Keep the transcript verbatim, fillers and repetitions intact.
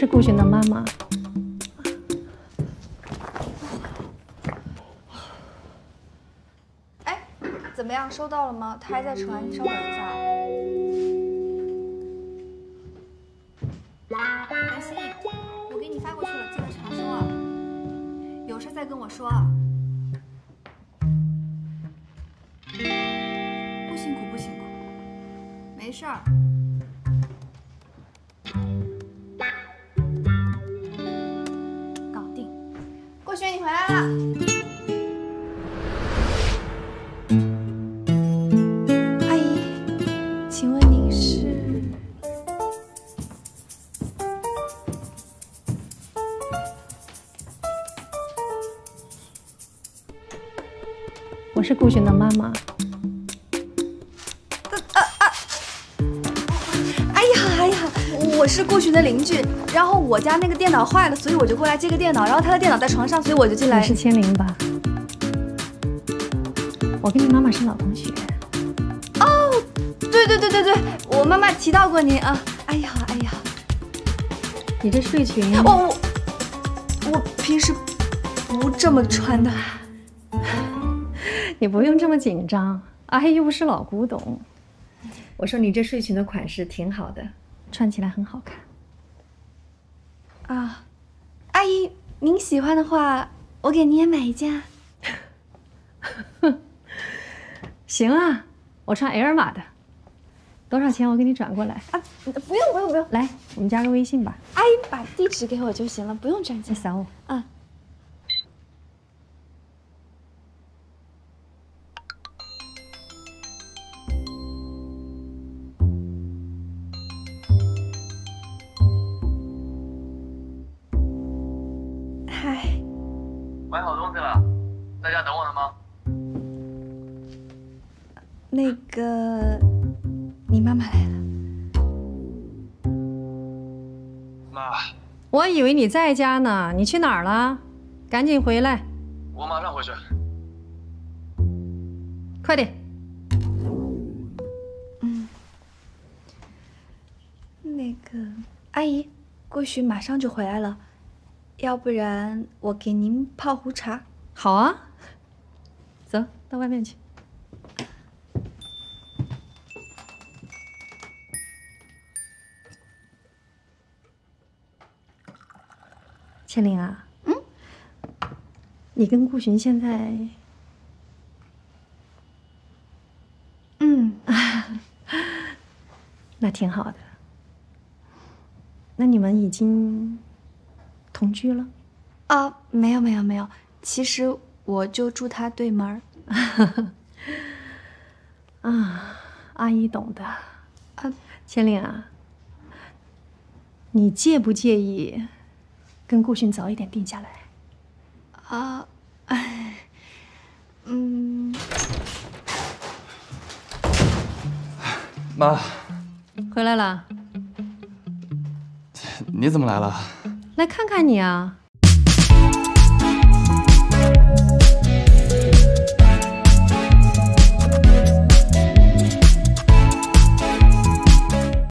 是顾珣的妈妈。哎，怎么样？收到了吗？他还在传，你稍等一下。南希，我给你发过去了，记得查收啊。有事再跟我说啊。 没事儿。搞定。顾珣，你回来了。阿姨，请问您是？我是顾珣的妈妈。 我是顾珣的邻居，然后我家那个电脑坏了，所以我就过来接个电脑。然后他的电脑在床上，所以我就进来。你是千灵吧？我跟你妈妈是老同学。哦，对对对对对，我妈妈提到过您啊。哎呀哎呀，你这睡裙……我我我平时不这么穿的。你不用这么紧张，阿姨又不是老古董。我说你这睡裙的款式挺好的。 穿起来很好看啊，阿姨，您喜欢的话，我给您也买一件。行啊，我穿 L 码的，多少钱我给你转过来啊？不用不用不用，来，我们加个微信吧。阿姨把地址给我就行了，不用转钱。你扫我啊。买好东西了，在家等我呢吗？那个，你妈妈来了。妈，我以为你在家呢，你去哪儿了？赶紧回来！我马上回去。快点。嗯。那个，阿姨，顾珣马上就回来了。 要不然我给您泡壶茶。好啊，走到外面去。千灵啊，嗯，你跟顾珣现在……嗯，那挺好的。那你们已经…… 同居了？啊，没有没有没有，其实我就住他对门儿。啊，阿姨懂的。啊，千灵啊，你介不介意跟顾珣早一点定下来？啊，哎，嗯。妈，回来了。你怎么来了？ 来看看你啊！